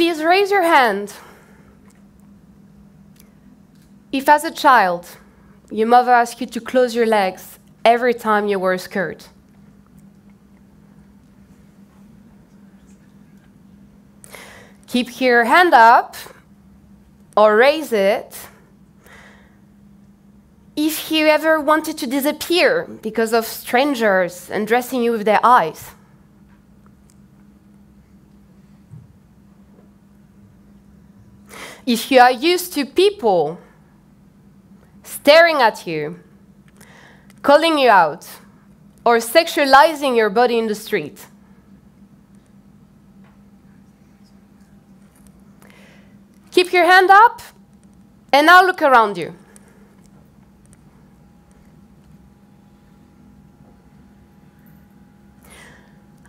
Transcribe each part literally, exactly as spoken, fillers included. Please raise your hand if, as a child, your mother asked you to close your legs every time you wore a skirt. Keep your hand up or raise it if you ever wanted to disappear because of strangers addressing you with their eyes. If you are used to people staring at you, calling you out, or sexualizing your body in the street. Keep your hand up, and now look around you.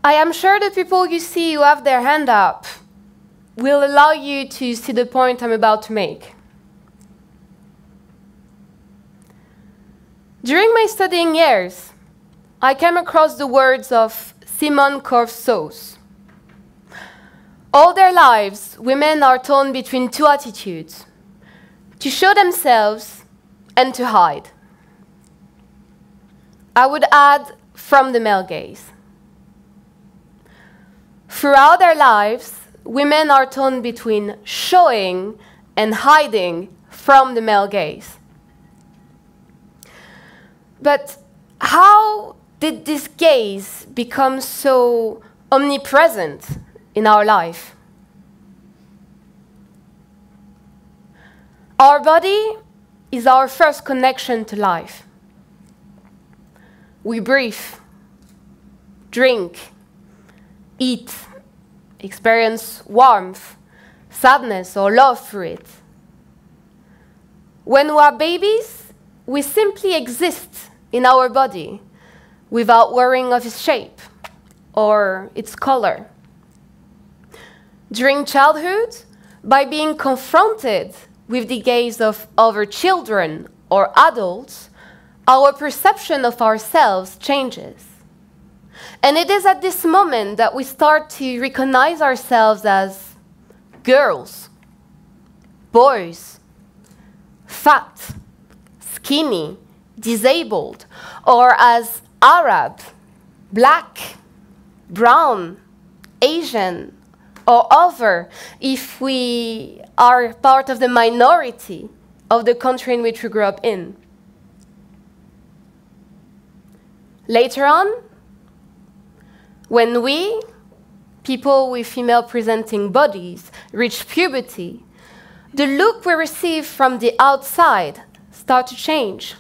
I am sure the people you see who have their hand up will allow you to see the point I'm about to make. During my studying years, I came across the words of Simone de. All their lives, women are torn between two attitudes, to show themselves and to hide. I would add, from the male gaze. Throughout their lives, women are torn between showing and hiding from the male gaze. But how did this gaze become so omnipresent in our life? Our body is our first connection to life. We breathe, drink, eat, experience warmth, sadness, or love through it. When we are babies, we simply exist in our body without worrying of its shape or its color. During childhood, by being confronted with the gaze of other children or adults, our perception of ourselves changes. And it is at this moment that we start to recognize ourselves as girls, boys, fat, skinny, disabled, or as Arab, black, brown, Asian, or other, if we are part of the minority of the country in which we grew up in. Later on, when we, people with female-presenting bodies, reach puberty, the look we receive from the outside starts to change.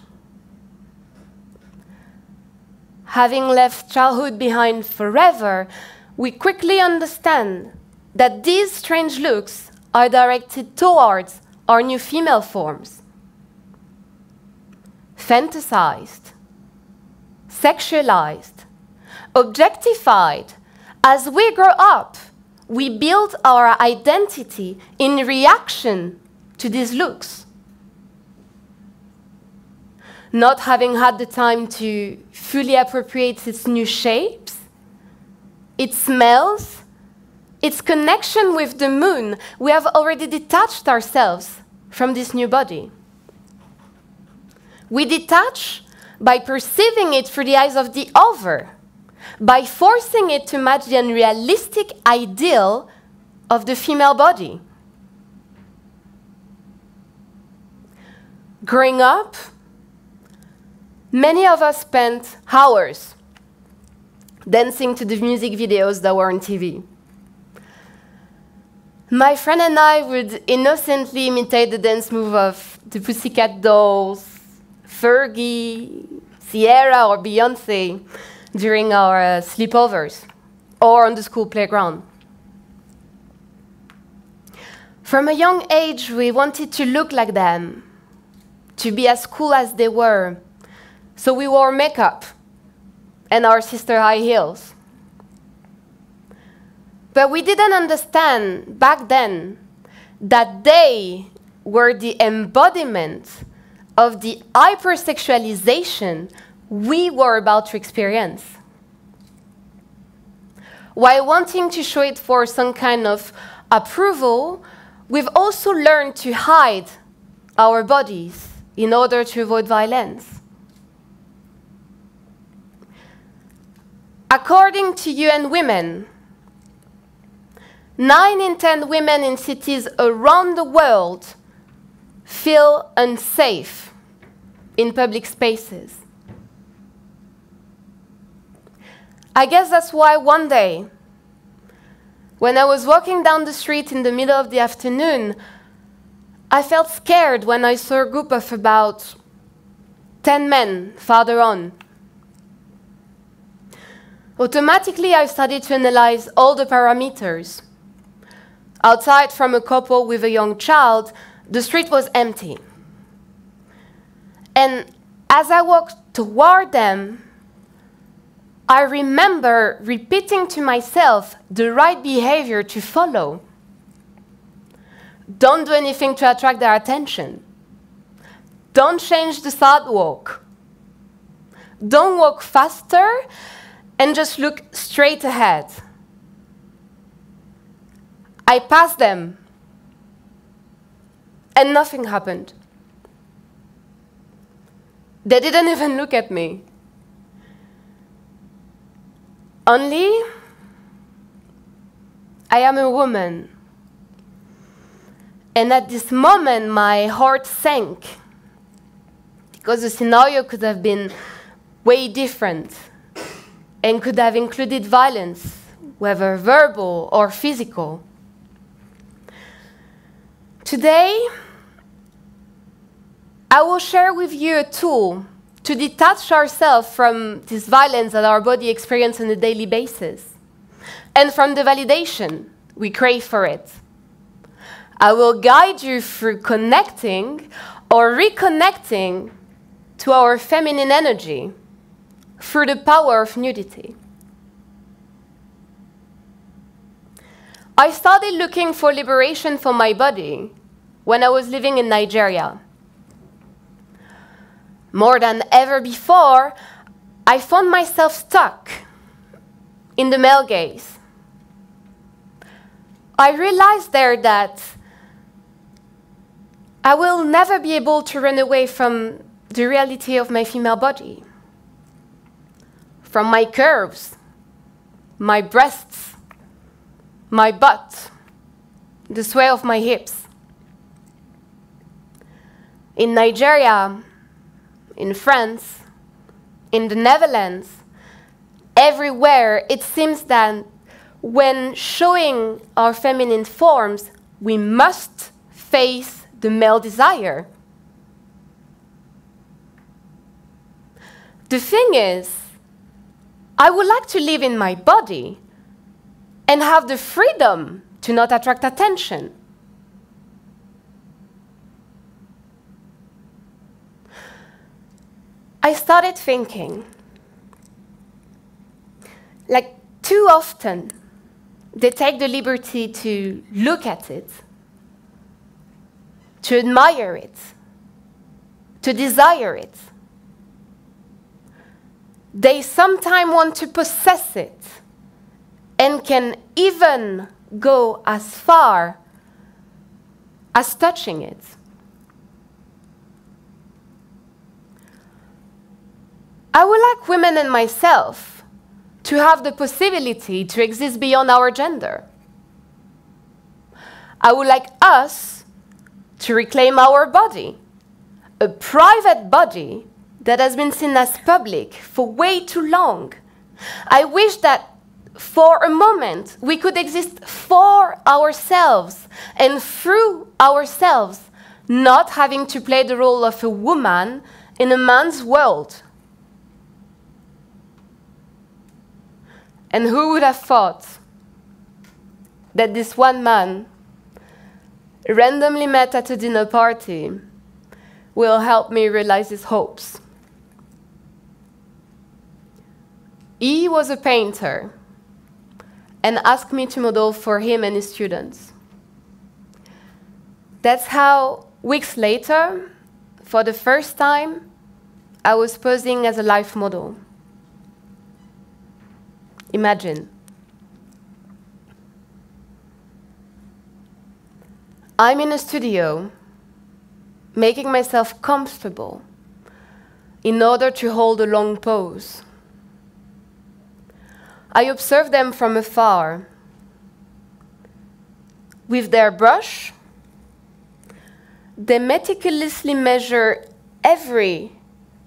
Having left childhood behind forever, we quickly understand that these strange looks are directed towards our new female forms. Fantasized, sexualized, objectified, as we grow up, we build our identity in reaction to these looks. Not having had the time to fully appropriate its new shapes, its smells, its connection with the moon, we have already detached ourselves from this new body. We detach by perceiving it through the eyes of the other, by forcing it to match the unrealistic ideal of the female body. Growing up, many of us spent hours dancing to the music videos that were on T V. My friend and I would innocently imitate the dance move of the Pussycat Dolls, Fergie, Ciara, or Beyoncé during our uh, sleepovers or on the school playground. From a young age, we wanted to look like them, to be as cool as they were, so we wore makeup and our sister high heels. But we didn't understand back then that they were the embodiment of the hypersexualization we were about to experience. While wanting to show it for some kind of approval, we've also learned to hide our bodies in order to avoid violence. According to U N Women, nine in ten women in cities around the world feel unsafe in public spaces. I guess that's why one day, when I was walking down the street in the middle of the afternoon, I felt scared when I saw a group of about ten men farther on. Automatically, I started to analyze all the parameters. Outside from a couple with a young child, the street was empty. And as I walked toward them, I remember repeating to myself the right behavior to follow. Don't do anything to attract their attention. Don't change the sidewalk. Don't walk faster and just look straight ahead. I passed them and nothing happened. They didn't even look at me. Only, I am a woman. And at this moment, my heart sank, because the scenario could have been way different and could have included violence, whether verbal or physical. Today, I will share with you a tool to detach ourselves from this violence that our body experiences on a daily basis and from the validation we crave for it. I will guide you through connecting or reconnecting to our feminine energy through the power of nudity. I started looking for liberation for my body when I was living in Nigeria. More than ever before, I found myself stuck in the male gaze. I realized there that I will never be able to run away from the reality of my female body, from my curves, my breasts, my butt, the sway of my hips. In Nigeria, in France, in the Netherlands, everywhere, it seems that when showing our feminine forms, we must face the male desire. The thing is, I would like to live in my body and have the freedom to not attract attention. I started thinking, like, too often they take the liberty to look at it, to admire it, to desire it. They sometimes want to possess it and can even go as far as touching it. I would like women and myself to have the possibility to exist beyond our gender. I would like us to reclaim our body, a private body that has been seen as public for way too long. I wish that for a moment we could exist for ourselves and through ourselves, not having to play the role of a woman in a man's world. And who would have thought that this one man randomly met at a dinner party will help me realize his hopes. He was a painter and asked me to model for him and his students. That's how, weeks later, for the first time, I was posing as a life model. Imagine. I'm in a studio, making myself comfortable in order to hold a long pose. I observe them from afar. With their brush, they meticulously measure every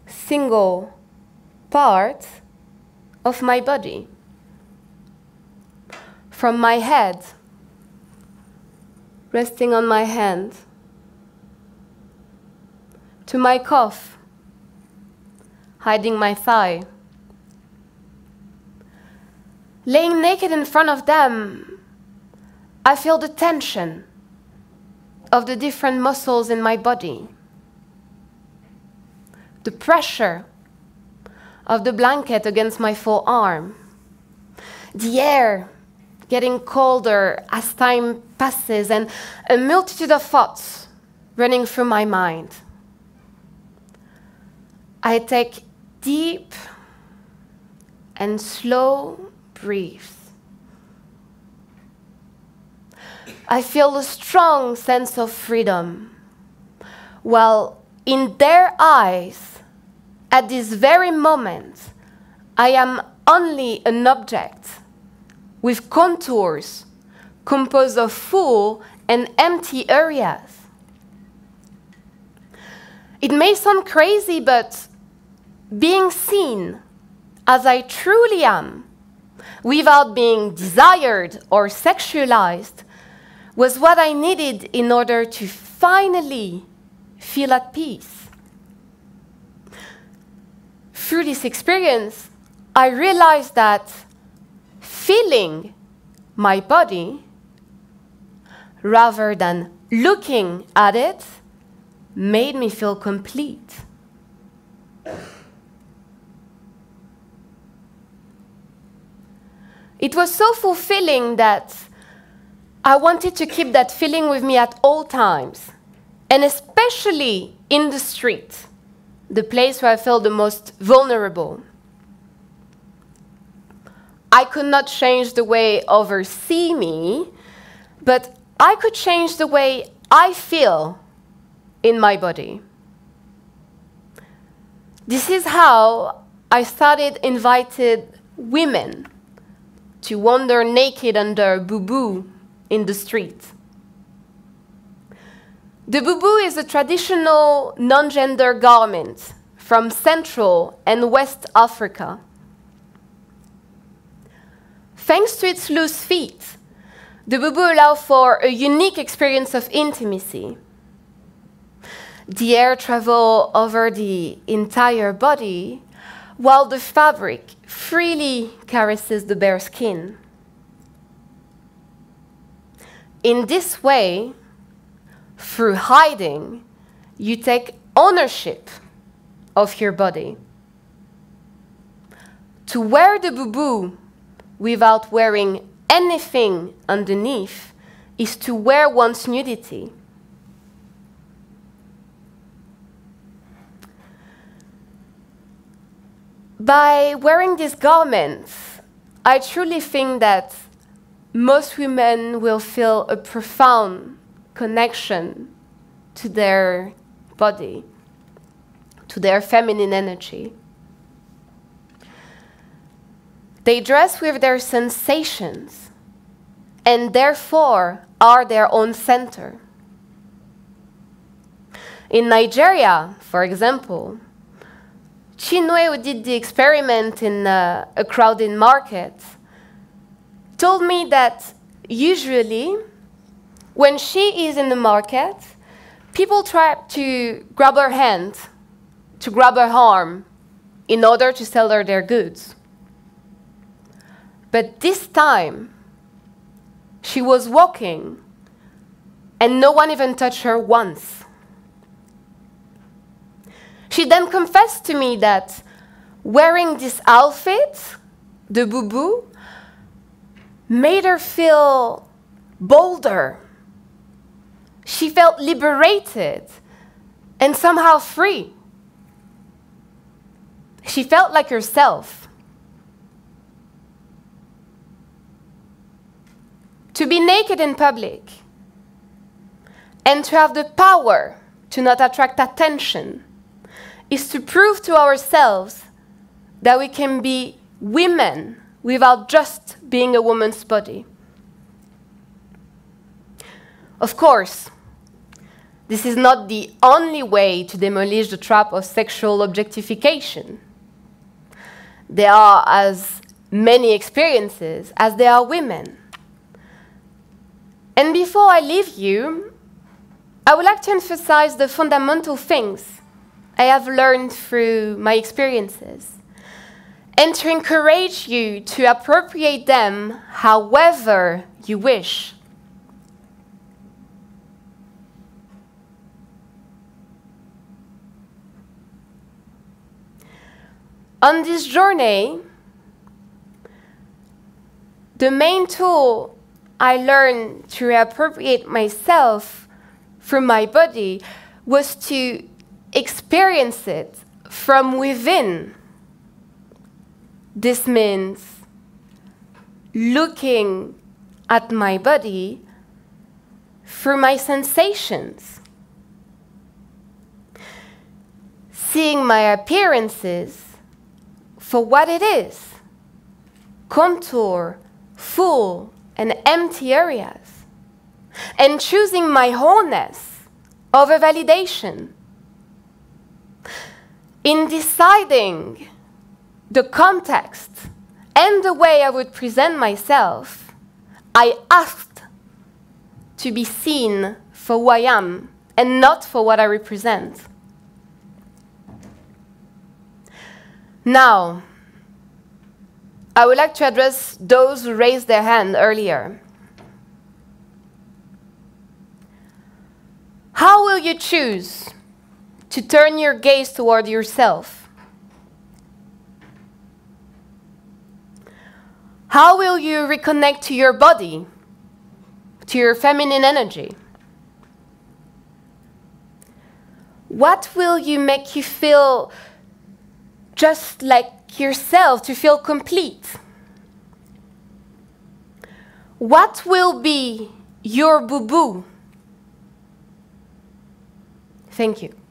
single part of my body, from my head, resting on my hand, to my cuff, hiding my thigh. Laying naked in front of them, I feel the tension of the different muscles in my body, the pressure of the blanket against my forearm, the air getting colder as time passes, and a multitude of thoughts running through my mind. I take deep and slow breaths. I feel a strong sense of freedom, while in their eyes, at this very moment, I am only an object with contours composed of full and empty areas. It may sound crazy, but being seen as I truly am, without being desired or sexualized, was what I needed in order to finally feel at peace. Through this experience, I realized that feeling my body, rather than looking at it, made me feel complete. It was so fulfilling that I wanted to keep that feeling with me at all times, and especially in the street, the place where I felt the most vulnerable. I could not change the way others see me, but I could change the way I feel in my body. This is how I started inviting women to wander naked under boubou in the street. The boubou is a traditional non-gender garment from Central and West Africa. Thanks to its loose feet, the boubou allows for a unique experience of intimacy. The air travels over the entire body, while the fabric freely caresses the bare skin. In this way, through hiding, you take ownership of your body. To wear the boubou without wearing anything underneath is to wear one's nudity. By wearing these garments, I truly think that most women will feel a profound connection to their body, to their feminine energy. They dress with their sensations and therefore are their own center. In Nigeria, for example, Chinwe, who did the experiment in uh, a crowded market, told me that usually when she is in the market, people try to grab her hand, to grab her arm, in order to sell her their goods. But this time, she was walking, and no one even touched her once. She then confessed to me that wearing this outfit, the boubou, made her feel bolder. She felt liberated and somehow free. She felt like herself. To be naked in public and to have the power to not attract attention is to prove to ourselves that we can be women without just being a woman's body. Of course, this is not the only way to demolish the trap of sexual objectification. There are as many experiences as there are women. And before I leave you, I would like to emphasize the fundamental things I have learned through my experiences, and to encourage you to appropriate them however you wish. On this journey, the main tool I learned to reappropriate myself from my body was to experience it from within. This means looking at my body through my sensations, seeing my appearances for what it is, contour, full and empty areas, and choosing my wholeness over validation. In deciding the context and the way I would present myself, I asked to be seen for who I am and not for what I represent. Now, I would like to address those who raised their hand earlier. How will you choose to turn your gaze toward yourself? How will you reconnect to your body, to your feminine energy? What will you make you feel just like yourself, to feel complete? What will be your boubou? Thank you.